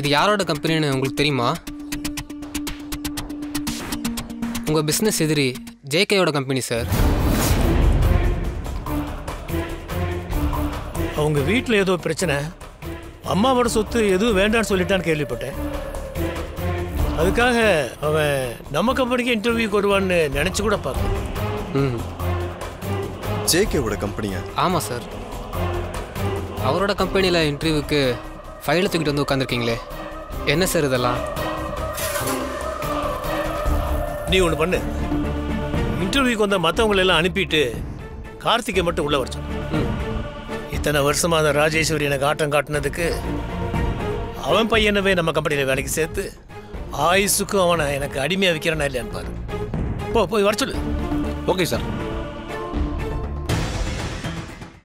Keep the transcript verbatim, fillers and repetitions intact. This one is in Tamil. இது யாரோட கம்பெனின்னு உங்களுக்கு தெரியுமா? உங்கள் பிஸ்னஸ் எதிரி ஜேகேயோட கம்பெனி சார். அவங்க வீட்டில் ஏதோ பிரச்சனை, அம்மாவோட சொத்து எதுவும் வேண்டான்னு சொல்லிட்டான்னு கேள்விப்பட்டேன். அதுக்காக அவன் நம்ம கம்பெனிக்கு இன்டர்வியூக்கு வருவான்னு நினச்சி கூட பார்த்தேன். ம், ஜேகேவோட கம்பெனியா? ஆமாம் சார், அவரோட கம்பெனியில் இன்டர்வியூக்கு ஃபைலை தூக்கிட்டு வந்து உட்காந்துருக்கீங்களே, என்ன சார் இதெல்லாம்? நீ ஒன்று பண்ணு, இன்டர்வியூக்கு வந்த மற்றவங்களெல்லாம் அனுப்பிட்டு கார்த்திகை மட்டும் உள்ளே வரைச்சோம். இத்தனை வருஷமாக அந்த ராஜேஸ்வரி எனக்கு ஆட்டம் காட்டினதுக்கு அவன் பையனவே நம்ம கம்பெனியில் வேலைக்கு சேர்த்து ஆயுசுக்கும் அவனை எனக்கு அடிமையாக விற்கிறனா இல்லையான்னு பாரு. போ போய் வர சொல்லு. Okay sir.